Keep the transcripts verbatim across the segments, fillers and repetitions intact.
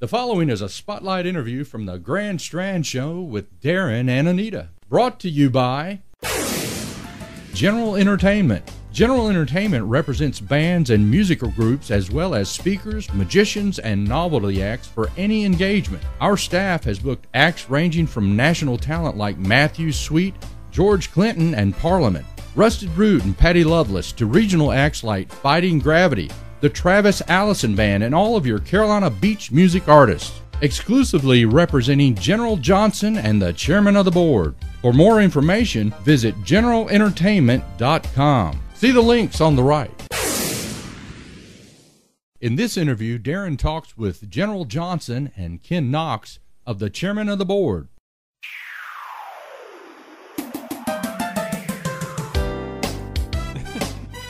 The following is a spotlight interview from the Grand Strand Show with Darren and Anita. Brought to you by General Entertainment. General Entertainment represents bands and musical groups as well as speakers, magicians, and novelty acts for any engagement. Our staff has booked acts ranging from national talent like Matthew Sweet, George Clinton, and Parliament, Rusted Root and Patty Loveless, to regional acts like Fighting Gravity, the Travis Allison Band, and all of your Carolina Beach music artists. Exclusively representing General Johnson and the Chairman of the Board. For more information, visit General Entertainment dot com. See the links on the right. In this interview, Darren talks with General Johnson and Ken Knox of the Chairman of the Board.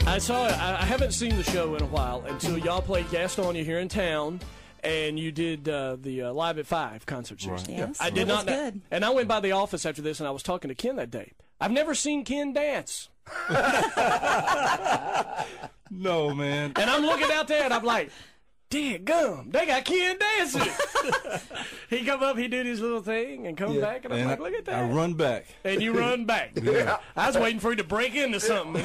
I saw. I haven't seen the show in a while until y'all played Gastonia here in town. And you did uh, the uh, Live at Five concert series. Right. Yes, I did not know. And I went by the office after this, and I was talking to Ken that day. I've never seen Ken dance. No, man. And I'm looking out there, and I'm like, dadgum, they got Ken dancing. He come up, he did his little thing, and come yeah, back, and I'm and like, look at that. I run back. And you run back. Yeah. I was waiting for you to break into something.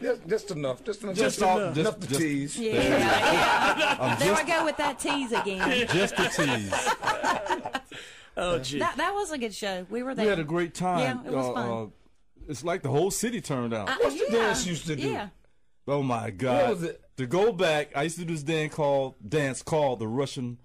just, just enough. Just enough. Just, just enough. Just, enough to just, tease. Yeah. There, yeah. there just, I go with that tease again. Just a tease. Oh, gee. That, that was a good show. We were there. We had a great time. Yeah, it was uh, fun. Uh, it's like the whole city turned out. Uh, What's yeah. the dance used to do? Yeah. Oh, my God. What was it? To go back, I used to do this dance called, dance called the Russian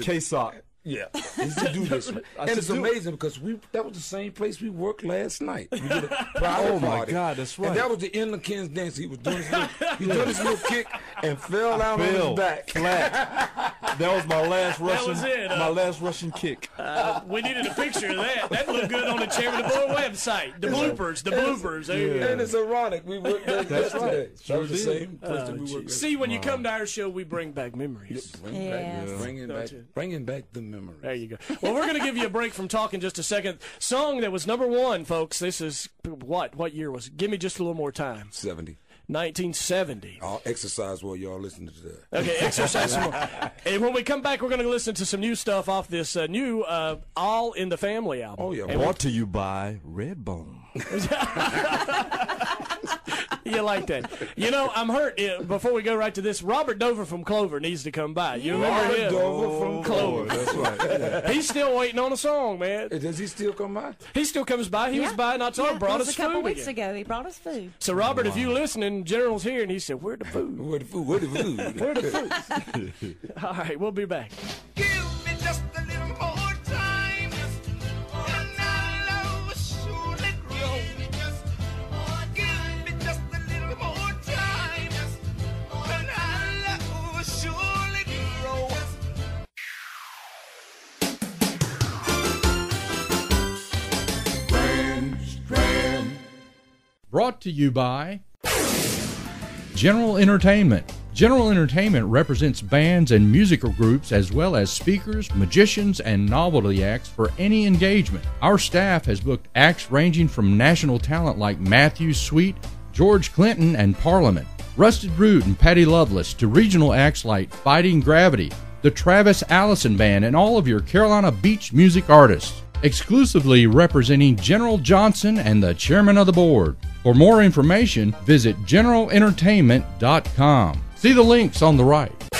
K S O P. Yeah, I used to do this. And it's amazing it. because we that was the same place we worked last night. We did a oh, my party. God, that's right. And that was the end of Ken's dance. He was doing his little, he did his little kick and fell I down fell on his back. Flat. That was my last Russian, that was it, uh, my last Russian kick. Uh, we needed a picture of that. That looked good on the Chairman of the Board website. The bloopers, the bloopers. Yeah. Yeah. And it's ironic. We worked that yesterday. Right. Sure that was the same place oh, that we worked. See, when wow. you come to our show, we bring back memories. Yeah, bring yes. back, yeah. bringing, back, bringing back the memories. Memories. There you go. Well, we're going to give you a break from talking just a second. Song that was number one, folks. This is what? What year was it? Give me just a little more time. seventy. nineteen seventy. I'll exercise while y'all listen to that. Okay, exercise some more. And when we come back, we're going to listen to some new stuff off this uh, new uh, All in the Family album. Oh, yeah. And brought to you by Redbone. You like that. You know, I'm hurt. Before we go right to this, Robert Dover from Clover needs to come by. You remember Robert him? Dover from Clover. That's right. Yeah. He's still waiting on a song, man. Does he still come by? He still comes by. He yeah. was by not so yeah, brought us food. It was a couple weeks again. ago. He brought us food. So, Robert, wow. if you're listening, General's here, and he said, where the food? Where the food? Where the food? Where the food? All right, we'll be back. Give me just a little more. Brought to you by General Entertainment. General Entertainment represents bands and musical groups as well as speakers, magicians, and novelty acts for any engagement. Our staff has booked acts ranging from national talent like Matthew Sweet, George Clinton, and Parliament, Rusted Root and Patty Loveless, to regional acts like Fighting Gravity, the Travis Allison Band, and all of your Carolina Beach music artists. Exclusively representing General Johnson and the Chairman of the Board. For more information, visit General Entertainment dot com. See the links on the right.